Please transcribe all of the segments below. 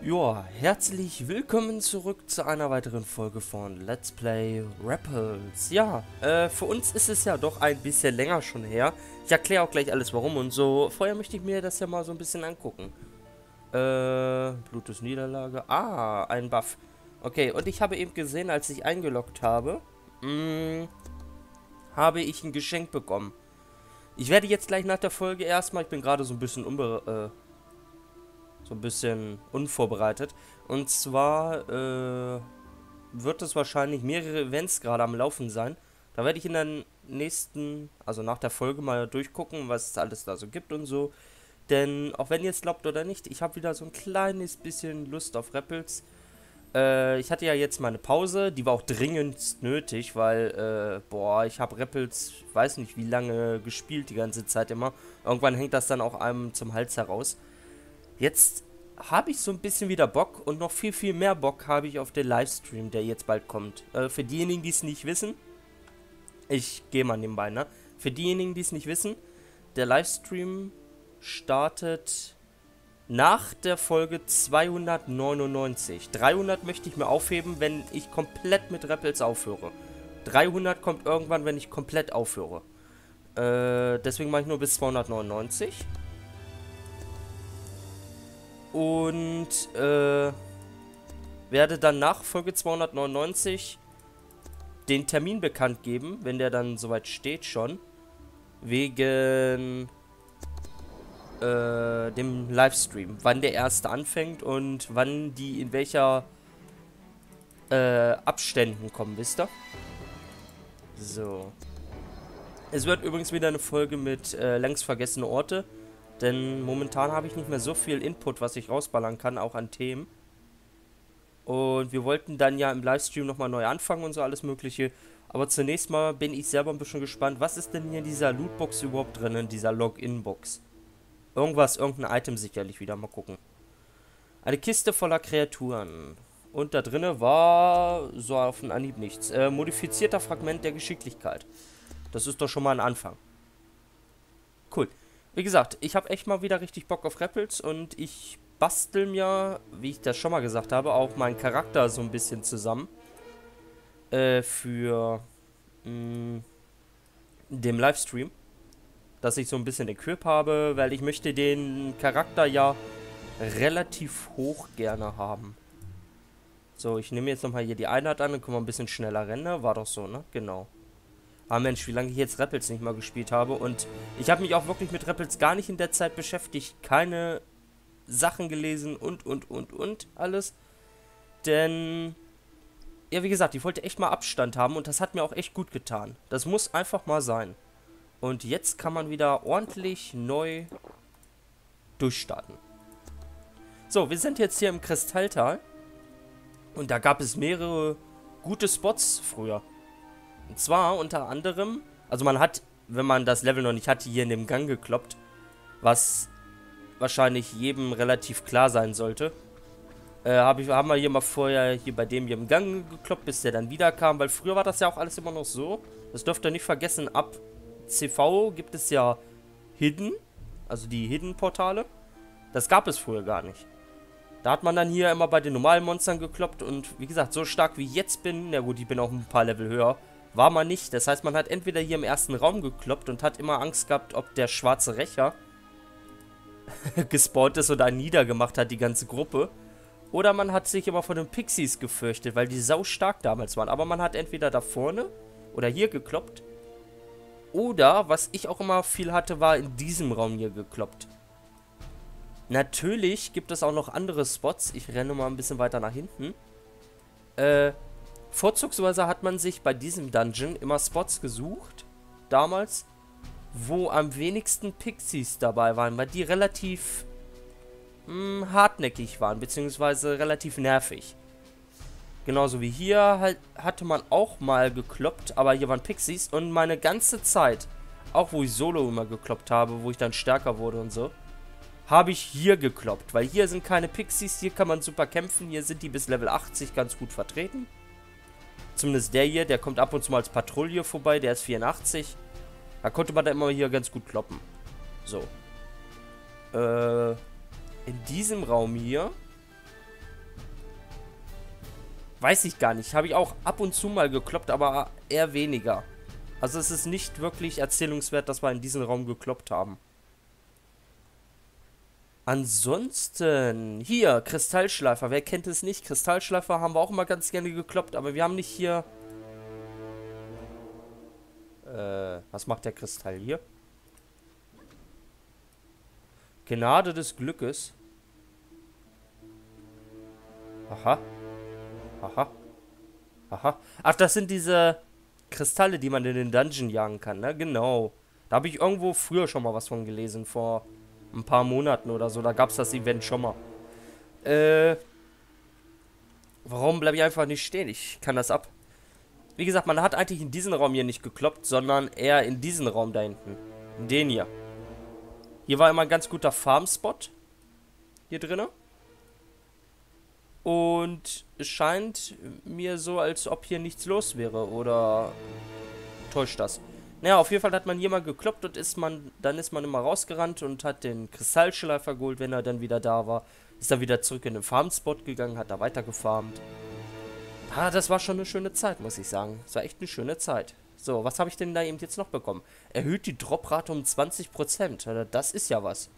Ja, herzlich willkommen zurück zu einer weiteren Folge von Let's Play Rappelz. Ja, für uns ist es ja doch ein bisschen länger schon her. Ich erkläre auch gleich alles warum und so. Vorher möchte ich mir das ja mal so ein bisschen angucken. Blutes Niederlage. Ah, ein Buff. Okay, und ich habe eben gesehen, als ich eingeloggt habe, habe ich ein Geschenk bekommen. Ich werde jetzt gleich nach der Folge erstmal, ich bin gerade so ein bisschen unvorbereitet. Und zwar wird es wahrscheinlich mehrere Events gerade am Laufen sein. Da werde ich in der nächsten, also nach der Folge mal durchgucken, was es alles da so gibt und so. Denn, auch wenn ihr es glaubt oder nicht, ich habe wieder so ein kleines bisschen Lust auf Rappelz. Ich hatte ja jetzt meine Pause, die war auch dringend nötig, weil, ich habe Rappelz, weiß nicht wie lange, gespielt die ganze Zeit immer. Irgendwann hängt das dann auch einem zum Hals heraus. Jetzt habe ich so ein bisschen wieder Bock und noch viel, viel mehr Bock habe ich auf den Livestream, der jetzt bald kommt. Für diejenigen, die es nicht wissen, ich gehe mal nebenbei, ne? Für diejenigen, die es nicht wissen, der Livestream startet nach der Folge 299. 300 möchte ich mir aufheben, wenn ich komplett mit Rappelz aufhöre. 300 kommt irgendwann, wenn ich komplett aufhöre. Deswegen mache ich nur bis 299. Und werde dann nach Folge 299 den Termin bekannt geben, wenn der dann soweit steht schon, wegen dem Livestream, wann der erste anfängt und wann die in welcher Abständen kommen, wisst ihr? So. Es wird übrigens wieder eine Folge mit längst vergessene Orte. Denn momentan habe ich nicht mehr so viel Input, was ich rausballern kann, auch an Themen. Und wir wollten dann ja im Livestream nochmal neu anfangen und so alles mögliche. Aber zunächst mal bin ich selber ein bisschen gespannt, was ist denn hier in dieser Lootbox überhaupt drin, in dieser Login-Box? Irgendwas, irgendein Item sicherlich wieder, mal gucken. Eine Kiste voller Kreaturen. Und da drinne war, so auf den Anhieb nichts, modifizierter Fragment der Geschicklichkeit. Das ist doch schon mal ein Anfang. Cool. Wie gesagt, ich habe echt mal wieder richtig Bock auf Rappelz und ich bastel mir, wie ich das schon mal gesagt habe, auch meinen Charakter so ein bisschen zusammen. Dem Livestream. Dass ich so ein bisschen Equip habe, weil ich möchte den Charakter ja relativ hoch gerne haben. So, ich nehme jetzt nochmal hier die Einheit an, dann können wir ein bisschen schneller rennen. War doch so, ne? Genau. Ah Mensch, wie lange ich jetzt Rappelz nicht mal gespielt habe. Und ich habe mich auch wirklich mit Rappelz gar nicht in der Zeit beschäftigt. Keine Sachen gelesen und alles. Denn, ja wie gesagt, ich wollte echt mal Abstand haben und das hat mir auch echt gut getan. Das muss einfach mal sein. Und jetzt kann man wieder ordentlich neu durchstarten. So, wir sind jetzt hier im Kristalltal. Und da gab es mehrere gute Spots früher. Und zwar unter anderem, also man hat, wenn man das Level noch nicht hatte, hier in dem Gang gekloppt, was wahrscheinlich jedem relativ klar sein sollte. Haben wir hier mal vorher hier bei dem hier im Gang gekloppt, bis der dann wieder kam, weil früher war das ja auch alles immer noch so. Das dürft ihr nicht vergessen, ab CV gibt es ja Hidden, also die Hidden-Portale. Das gab es früher gar nicht. Da hat man dann hier immer bei den normalen Monstern gekloppt und wie gesagt, so stark wie ich jetzt bin, na gut, ich bin auch ein paar Level höher, war man nicht. Das heißt, man hat entweder hier im ersten Raum gekloppt und hat immer Angst gehabt, ob der schwarze Rächer gespawnt ist oder einen niedergemacht hat, die ganze Gruppe. Oder man hat sich immer vor den Pixies gefürchtet, weil die sau stark damals waren. Aber man hat entweder da vorne oder hier gekloppt. Oder, was ich auch immer viel hatte, war in diesem Raum hier gekloppt. Natürlich gibt es auch noch andere Spots. Ich renne mal ein bisschen weiter nach hinten. Vorzugsweise hat man sich bei diesem Dungeon immer Spots gesucht, damals, wo am wenigsten Pixies dabei waren, weil die relativ hartnäckig waren, beziehungsweise relativ nervig. Genauso wie hier halt, hatte man auch mal gekloppt, aber hier waren Pixies und meine ganze Zeit, auch wo ich solo immer gekloppt habe, wo ich dann stärker wurde und so, habe ich hier gekloppt, weil hier sind keine Pixies, hier kann man super kämpfen, hier sind die bis Level 80 ganz gut vertreten. Zumindest der hier, der kommt ab und zu mal als Patrouille vorbei, der ist 84. Da konnte man da immer hier ganz gut kloppen. So. In diesem Raum hier Weiß ich gar nicht. Habe ich auch ab und zu mal gekloppt, aber eher weniger. Also es ist nicht wirklich erzählungswert, dass wir in diesen Raum gekloppt haben. Ansonsten, hier, Kristallschleifer. Wer kennt es nicht? Kristallschleifer haben wir auch immer ganz gerne gekloppt, aber wir haben nicht hier... was macht der Kristall hier? Gnade des Glückes. Aha. Aha. Aha. Ach, das sind diese Kristalle, die man in den Dungeon jagen kann, ne? Genau. Da habe ich irgendwo früher schon mal was von gelesen, vor ein paar Monaten oder so. Da gab es das Event schon mal. Warum bleibe ich einfach nicht stehen? Ich kann das ab. Wie gesagt, man hat eigentlich in diesen Raum hier nicht gekloppt, sondern eher in diesen Raum da hinten. In den hier. Hier war immer ein ganz guter Farmspot. Hier drinne. Und es scheint mir so, als ob hier nichts los wäre, oder täuscht das? Naja, auf jeden Fall hat man hier mal gekloppt und dann ist man immer rausgerannt und hat den Kristallschleifer geholt, wenn er dann wieder da war. Ist dann wieder zurück in den Farmspot gegangen, hat da weiter gefarmt. Ah, das war schon eine schöne Zeit, muss ich sagen. Das war echt eine schöne Zeit. So, was habe ich denn da eben jetzt noch bekommen? Erhöht die Droprate um 20%. Das ist ja was.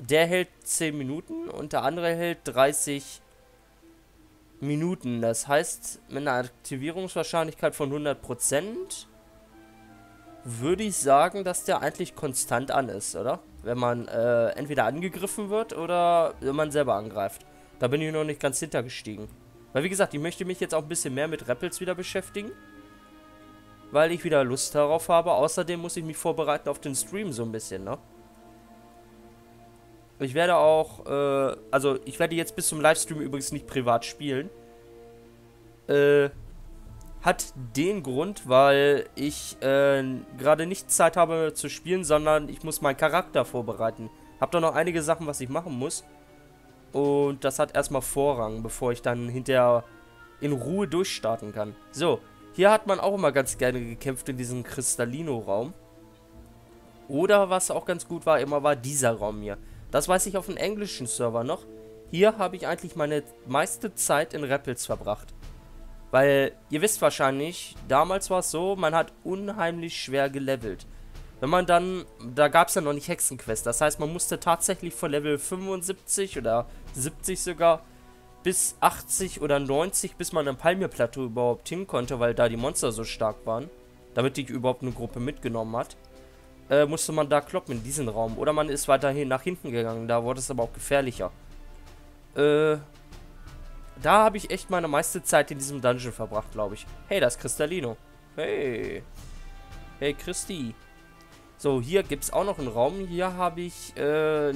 Der hält 10 Minuten und der andere hält 30 Minuten, das heißt, mit einer Aktivierungswahrscheinlichkeit von 100% würde ich sagen, dass der eigentlich konstant an ist, oder? Wenn man entweder angegriffen wird oder wenn man selber angreift. Da bin ich noch nicht ganz hintergestiegen. Weil wie gesagt, ich möchte mich jetzt auch ein bisschen mehr mit Rappelz wieder beschäftigen, weil ich wieder Lust darauf habe. Außerdem muss ich mich vorbereiten auf den Stream so ein bisschen, ne? Ich werde auch, also ich werde jetzt bis zum Livestream übrigens nicht privat spielen. Hat den Grund, weil ich gerade nicht Zeit habe zu spielen, sondern ich muss meinen Charakter vorbereiten. Hab da noch einige Sachen, was ich machen muss. Und das hat erstmal Vorrang, bevor ich dann hinterher in Ruhe durchstarten kann. So, hier hat man auch immer ganz gerne gekämpft in diesem Kristallino-Raum. Oder was auch ganz gut war, immer war dieser Raum hier. Das weiß ich auf dem englischen Server noch. Hier habe ich eigentlich meine meiste Zeit in Rappelz verbracht. Weil, ihr wisst wahrscheinlich, damals war es so, man hat unheimlich schwer gelevelt. Wenn man dann, da gab es ja noch nicht Hexenquests, das heißt, man musste tatsächlich von Level 75 oder 70 sogar bis 80 oder 90, bis man am Palmierplateau überhaupt hin konnte, weil da die Monster so stark waren, damit die überhaupt eine Gruppe mitgenommen hat. Musste man da kloppen in diesen Raum. Oder man ist weiterhin nach hinten gegangen. Da wurde es aber auch gefährlicher. Da habe ich echt meine meiste Zeit in diesem Dungeon verbracht, glaube ich. Hey, das ist Kristallino. Hey. Hey, Christi. So, hier gibt es auch noch einen Raum. Hier habe ich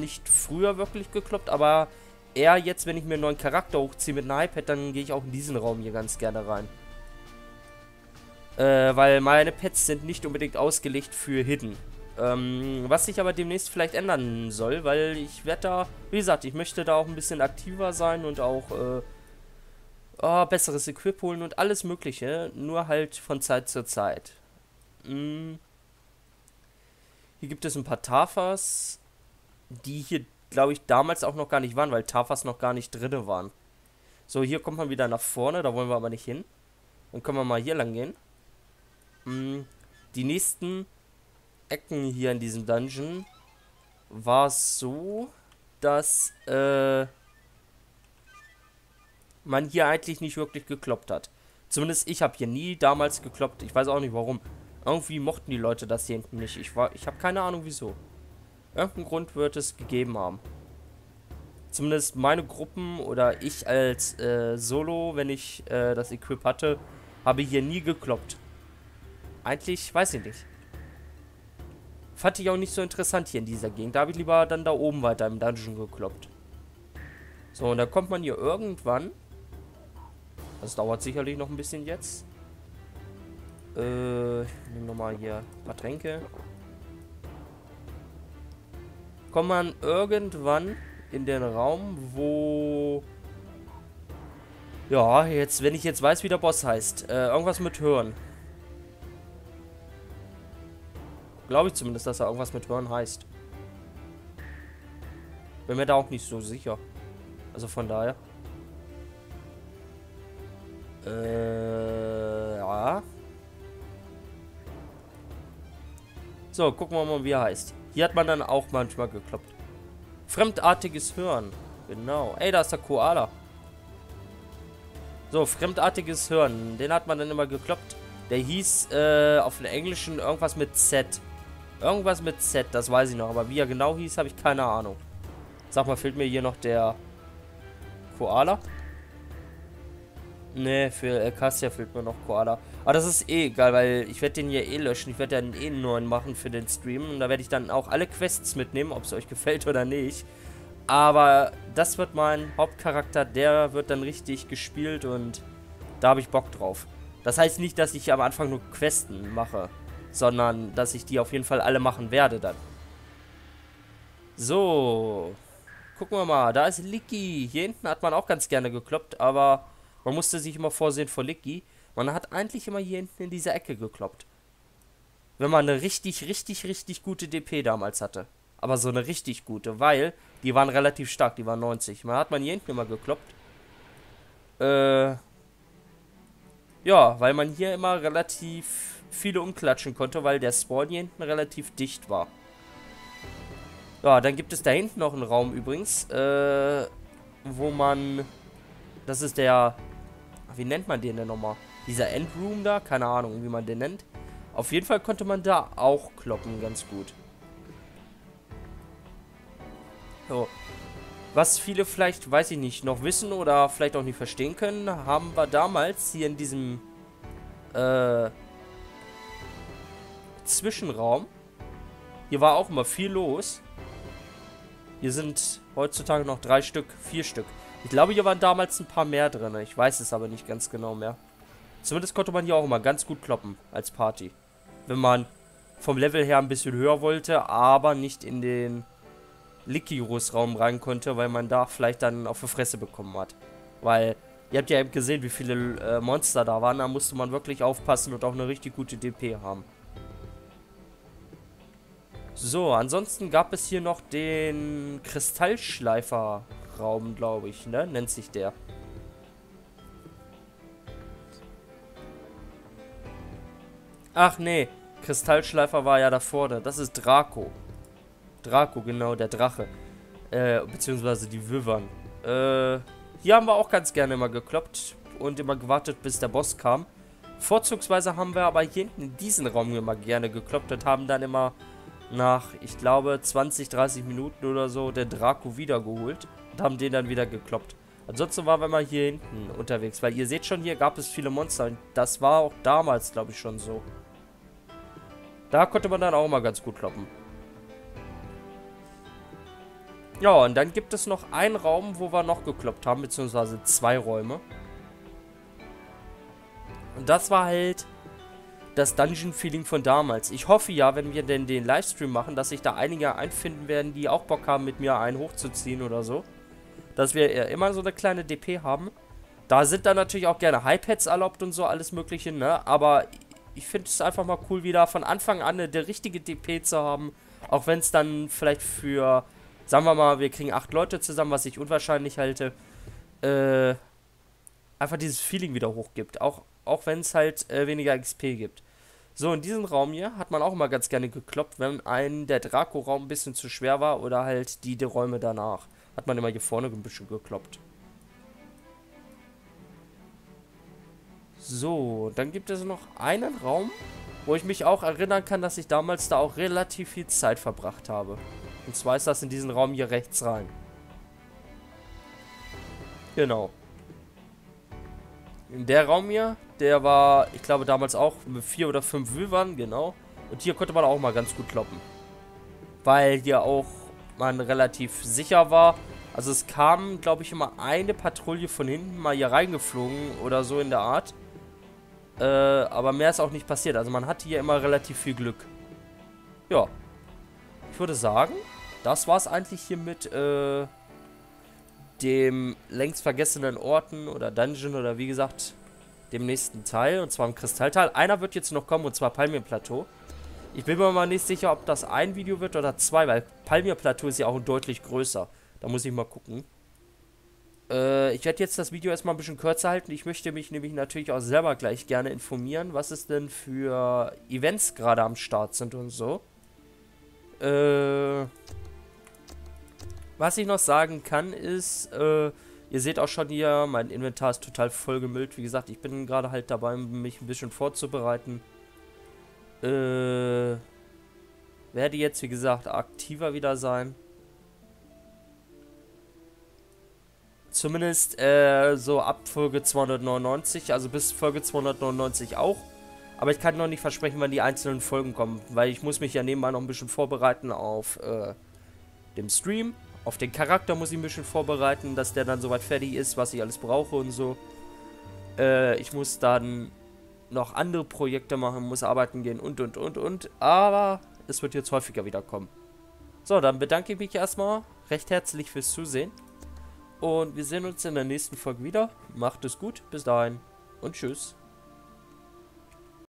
nicht früher wirklich gekloppt, aber eher jetzt, wenn ich mir einen neuen Charakter hochziehe mit einem iPad, dann gehe ich auch in diesen Raum hier ganz gerne rein. Weil meine Pets sind nicht unbedingt ausgelegt für Hidden. Was sich aber demnächst vielleicht ändern soll, weil ich werde da, wie gesagt, ich möchte da auch ein bisschen aktiver sein und auch besseres Equip holen und alles mögliche, nur halt von Zeit zu Zeit. Hier gibt es ein paar Tafas, die hier, glaube ich, damals auch noch gar nicht waren, weil Tafas noch gar nicht drin waren. So, hier kommt man wieder nach vorne, da wollen wir aber nicht hin. Dann können wir mal hier lang gehen. Die nächsten Ecken hier in diesem Dungeon war es so, dass man hier eigentlich nicht wirklich gekloppt hat. Zumindest ich habe hier nie damals gekloppt. Ich weiß auch nicht warum. Irgendwie mochten die Leute das hier hinten nicht. Ich habe keine Ahnung wieso. Irgendeinen Grund wird es gegeben haben. Zumindest meine Gruppen oder ich als Solo, wenn ich das Equip hatte, habe hier nie gekloppt. Eigentlich, weiß ich nicht. Fand ich auch nicht so interessant hier in dieser Gegend. Da habe ich lieber dann da oben weiter im Dungeon gekloppt. So, und dann kommt man hier irgendwann. Das dauert sicherlich noch ein bisschen jetzt. Ich nehme nochmal hier ein paar Tränke. Kommt man irgendwann in den Raum, wo... Ja, jetzt, wenn ich jetzt weiß, wie der Boss heißt. Irgendwas mit Hören. Glaube ich zumindest, dass er irgendwas mit Hören heißt. Bin mir da auch nicht so sicher. Also von daher. Ja. So, gucken wir mal, wie er heißt. Hier hat man dann auch manchmal gekloppt. Fremdartiges Hören. Genau. Ey, da ist der Koala. So, Fremdartiges Hören. Den hat man dann immer gekloppt. Der hieß auf den Englischen irgendwas mit Z. Irgendwas mit Z, das weiß ich noch. Aber wie er genau hieß, habe ich keine Ahnung. Sag mal, fehlt mir hier noch der Koala? Ne, für Cassia fehlt mir noch Koala. Aber das ist eh egal, weil ich werde den hier eh löschen. Ich werde dann eh einen neuen machen für den Stream. Und da werde ich dann auch alle Quests mitnehmen, ob es euch gefällt oder nicht. Aber das wird mein Hauptcharakter. Der wird dann richtig gespielt und da habe ich Bock drauf. Das heißt nicht, dass ich am Anfang nur Questen mache, sondern dass ich die auf jeden Fall alle machen werde dann. So, gucken wir mal. Da ist Licky. Hier hinten hat man auch ganz gerne gekloppt, aber man musste sich immer vorsehen vor Licky. Man hat eigentlich immer hier hinten in dieser Ecke gekloppt. Wenn man eine richtig gute DP damals hatte. Aber so eine richtig gute, weil die waren relativ stark, die waren 90. Man hat man hier hinten immer gekloppt. Ja, weil man hier immer relativ viele umklatschen konnte, weil der Spawn hier hinten relativ dicht war. Ja, dann gibt es da hinten noch einen Raum übrigens, wo man, das ist der, wie nennt man den denn nochmal? Dieser Endroom da, keine Ahnung, wie man den nennt. Auf jeden Fall konnte man da auch kloppen, ganz gut. So, was viele vielleicht, weiß ich nicht, noch wissen oder vielleicht auch nicht verstehen können, haben wir damals hier in diesem, Zwischenraum. Hier war auch immer viel los. Hier sind heutzutage noch 3 Stück, 4 Stück. Ich glaube, hier waren damals ein paar mehr drin. Ich weiß es aber nicht ganz genau mehr. Zumindest konnte man hier auch immer ganz gut kloppen als Party. Wenn man vom Level her ein bisschen höher wollte, aber nicht in den Likiros-Raum rein konnte, weil man da vielleicht dann auf die Fresse bekommen hat. Weil, ihr habt ja eben gesehen, wie viele Monster da waren. Da musste man wirklich aufpassen und auch eine richtig gute DP haben. So, ansonsten gab es hier noch den Kristallschleifer-Raum, glaube ich, ne? Nennt sich der. Ach, nee. Kristallschleifer war ja davor, ne? Das ist Draco. Draco, genau, der Drache. Beziehungsweise die Wyvern. Hier haben wir auch ganz gerne immer gekloppt und immer gewartet, bis der Boss kam. Vorzugsweise haben wir aber hier hinten in diesen Raum immer gerne gekloppt und haben dann immer nach, ich glaube, 20, 30 Minuten oder so, den Draco wiedergeholt und haben den dann wieder gekloppt. Ansonsten waren wir mal hier hinten unterwegs, weil ihr seht schon, hier gab es viele Monster und das war auch damals, glaube ich, schon so. Da konnte man dann auch mal ganz gut kloppen. Ja, und dann gibt es noch einen Raum, wo wir noch gekloppt haben, beziehungsweise 2 Räume. Und das war halt das Dungeon-Feeling von damals. Ich hoffe ja, wenn wir denn den Livestream machen, dass sich da einige einfinden werden, die auch Bock haben, mit mir einen hochzuziehen oder so. Dass wir immer so eine kleine DP haben. Da sind dann natürlich auch gerne Hypeheads erlaubt und so, alles mögliche, ne? Aber ich finde es einfach mal cool, wieder von Anfang an eine richtige DP zu haben. Auch wenn es dann vielleicht für, sagen wir mal, wir kriegen 8 Leute zusammen, was ich unwahrscheinlich halte. Einfach dieses Feeling wieder hochgibt. Auch wenn es halt weniger XP gibt. So, in diesem Raum hier hat man auch immer ganz gerne gekloppt, wenn einem der Draco-Raum ein bisschen zu schwer war oder halt die Räume danach. Hat man immer hier vorne ein bisschen gekloppt. So, dann gibt es noch einen Raum, wo ich mich auch erinnern kann, dass ich damals da auch relativ viel Zeit verbracht habe. Und zwar ist das in diesen Raum hier rechts rein. Genau. In der Raum hier, der war, ich glaube, damals auch mit 4 oder 5 Wyvern, genau. Und hier konnte man auch mal ganz gut kloppen. Weil hier auch man relativ sicher war. Also es kam, glaube ich, immer eine Patrouille von hinten mal hier reingeflogen oder so in der Art. Aber mehr ist auch nicht passiert. Also man hatte hier immer relativ viel Glück. Ja. Ich würde sagen, das war es eigentlich hier mit dem längst vergessenen Orten oder Dungeon oder wie gesagt dem nächsten Teil, und zwar im Kristalltal. Einer wird jetzt noch kommen, und zwar Palmierplateau. Ich bin mir mal nicht sicher, ob das ein Video wird oder 2, weil Palmierplateau ist ja auch deutlich größer. Da muss ich mal gucken. Ich werde jetzt das Video erstmal ein bisschen kürzer halten. Ich möchte mich nämlich natürlich auch selber gleich gerne informieren, was es denn für Events gerade am Start sind und so. Was ich noch sagen kann ist, ihr seht auch schon hier, mein Inventar ist total vollgemüllt. Wie gesagt, ich bin gerade halt dabei, mich ein bisschen vorzubereiten. Werde jetzt, wie gesagt, aktiver wieder sein. Zumindest so ab Folge 299, also bis Folge 299 auch. Aber ich kann noch nicht versprechen, wann die einzelnen Folgen kommen, weil ich muss mich ja nebenbei noch ein bisschen vorbereiten auf dem Stream. Auf den Charakter muss ich ein bisschen vorbereiten, dass der dann soweit fertig ist, was ich alles brauche und so. Ich muss dann noch andere Projekte machen, muss arbeiten gehen und. Aber es wird jetzt häufiger wieder kommen. So, dann bedanke ich mich erstmal recht herzlich fürs Zusehen. Und wir sehen uns in der nächsten Folge wieder. Macht es gut, bis dahin und tschüss.